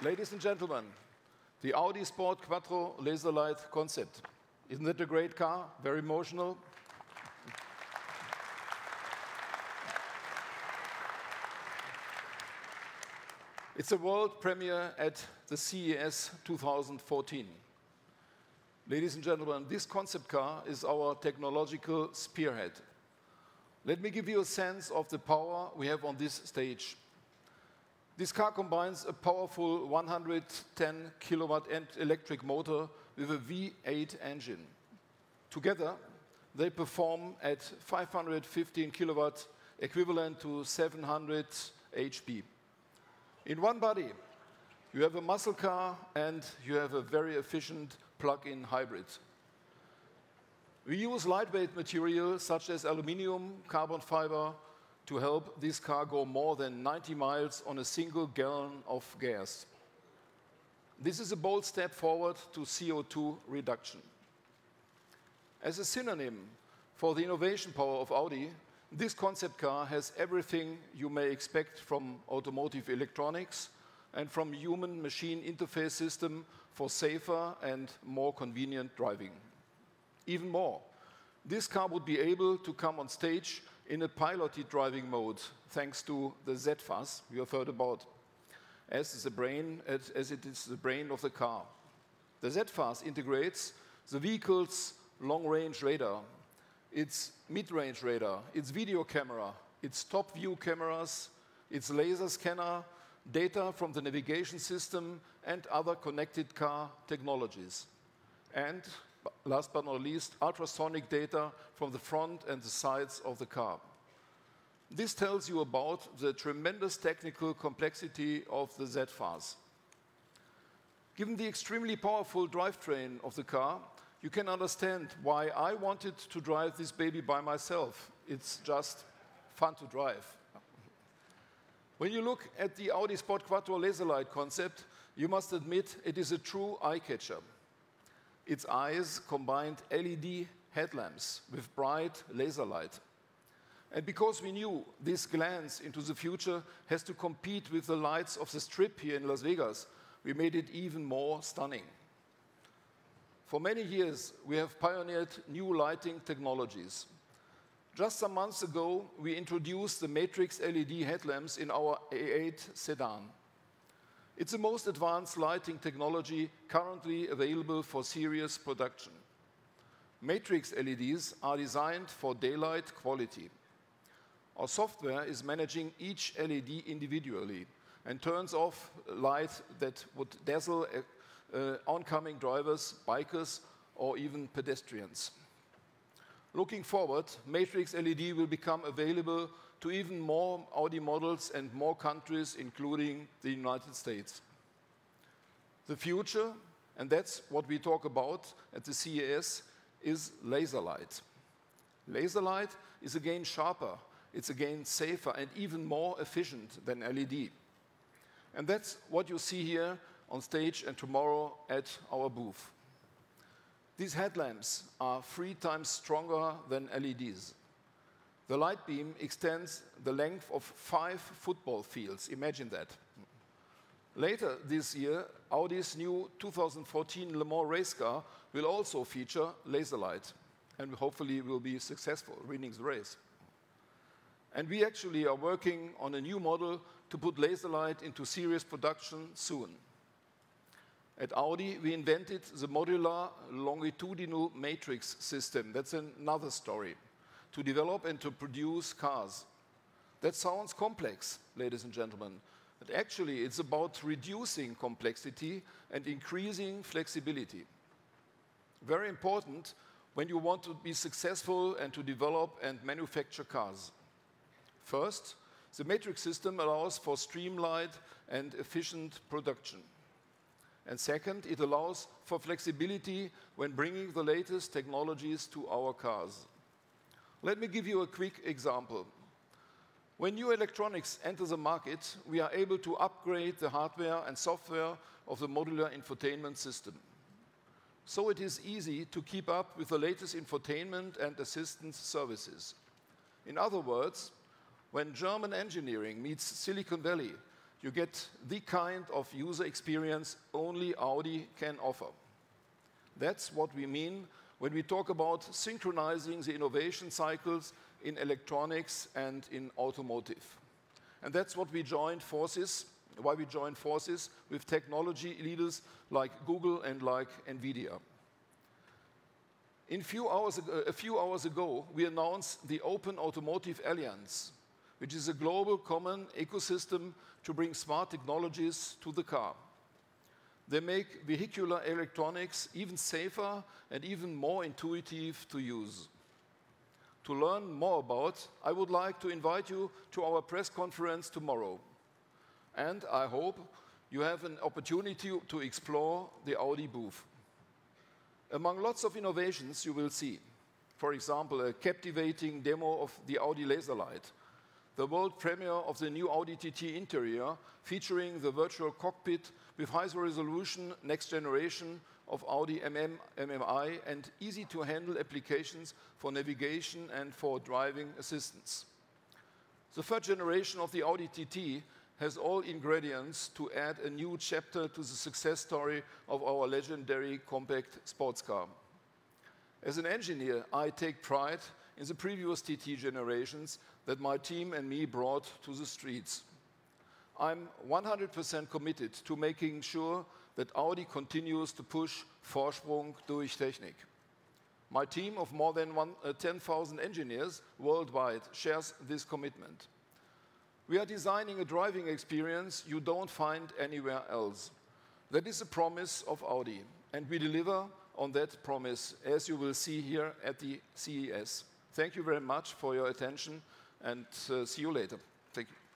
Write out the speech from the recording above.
Ladies and gentlemen, the Audi Sport Quattro Laserlight Concept. Isn't it a great car? Very emotional. It's a world premiere at the CES 2014. Ladies and gentlemen, this concept car is our technological spearhead. Let me give you a sense of the power we have on this stage. This car combines a powerful 110 kilowatt electric motor with a V8 engine. Together, they perform at 515 kilowatt, equivalent to 700 HP. In one body, you have a muscle car and you have a very efficient plug-in hybrid. We use lightweight materials such as aluminium, carbon fiber, to help this car go more than 90 miles on a single gallon of gas. This is a bold step forward to CO2 reduction. As a synonym for the innovation power of Audi, this concept car has everything you may expect from automotive electronics and from human-machine interface system for safer and more convenient driving. Even more, this car would be able to come on stage in a piloted driving mode, thanks to the ZFAS you have heard about, as it is the brain of the car. The ZFAS integrates the vehicle's long-range radar, its mid-range radar, its video camera, its top-view cameras, its laser scanner, data from the navigation system, and other connected car technologies. And last but not least, ultrasonic data from the front and the sides of the car. This tells you about the tremendous technical complexity of the ZFAS. Given the extremely powerful drivetrain of the car, you can understand why I wanted to drive this baby by myself. It's just fun to drive. When you look at the Audi Sport Quattro Laserlight concept, you must admit it is a true eye-catcher. Its eyes combined LED headlamps with bright laser light. And because we knew this glance into the future has to compete with the lights of the Strip here in Las Vegas, we made it even more stunning. For many years, we have pioneered new lighting technologies. Just some months ago, we introduced the Matrix LED headlamps in our A8 sedan. It's the most advanced lighting technology currently available for serious production. Matrix LEDs are designed for daylight quality. Our software is managing each LED individually and turns off light that would dazzle oncoming drivers, bikers, or even pedestrians. Looking forward, Matrix LED will become available to even more Audi models and more countries, including the United States. The future, and that's what we talk about at the CES, is laser light. Laser light is again sharper, it's again safer, and even more efficient than LED. And that's what you see here on stage and tomorrow at our booth. These headlamps are 3 times stronger than LEDs. The light beam extends the length of 5 football fields. Imagine that. Later this year, Audi's new 2014 Le Mans race car will also feature laser light, and hopefully will be successful winning the race. And we actually are working on a new model to put laser light into serious production soon. At Audi, we invented the modular longitudinal matrix system. That's another story. To develop and to produce cars. That sounds complex, ladies and gentlemen, but actually it's about reducing complexity and increasing flexibility. Very important when you want to be successful and to develop and manufacture cars. First, the matrix system allows for streamlined and efficient production. And second, it allows for flexibility when bringing the latest technologies to our cars. Let me give you a quick example. When new electronics enter the market, we are able to upgrade the hardware and software of the modular infotainment system. So it is easy to keep up with the latest infotainment and assistance services. In other words, when German engineering meets Silicon Valley, You get the kind of user experience only Audi can offer. That's what we mean when we talk about synchronizing the innovation cycles in electronics and in automotive. And that's what we joined forces, why we joined forces with technology leaders like Google and like NVIDIA. A few hours ago, we announced the Open Automotive Alliance, which is a global common ecosystem to bring smart technologies to the car. They make vehicular electronics even safer and even more intuitive to use. To learn more about, I would like to invite you to our press conference tomorrow. And I hope you have an opportunity to explore the Audi booth. Among lots of innovations you will see, for example, a captivating demo of the Audi Laserlight, the world premiere of the new Audi TT interior featuring the virtual cockpit with high-resolution next generation of Audi MMI and easy-to-handle applications for navigation and for driving assistance. The third generation of the Audi TT has all ingredients to add a new chapter to the success story of our legendary compact sports car. As an engineer, I take pride in the previous TT generations that my team and me brought to the streets. I'm 100% committed to making sure that Audi continues to push Vorsprung durch Technik. My team of more than 10,000 engineers worldwide shares this commitment. We are designing a driving experience you don't find anywhere else. That is a promise of Audi, and we deliver on that promise, as you will see here at the CES. Thank you very much for your attention, and see you later. Thank you.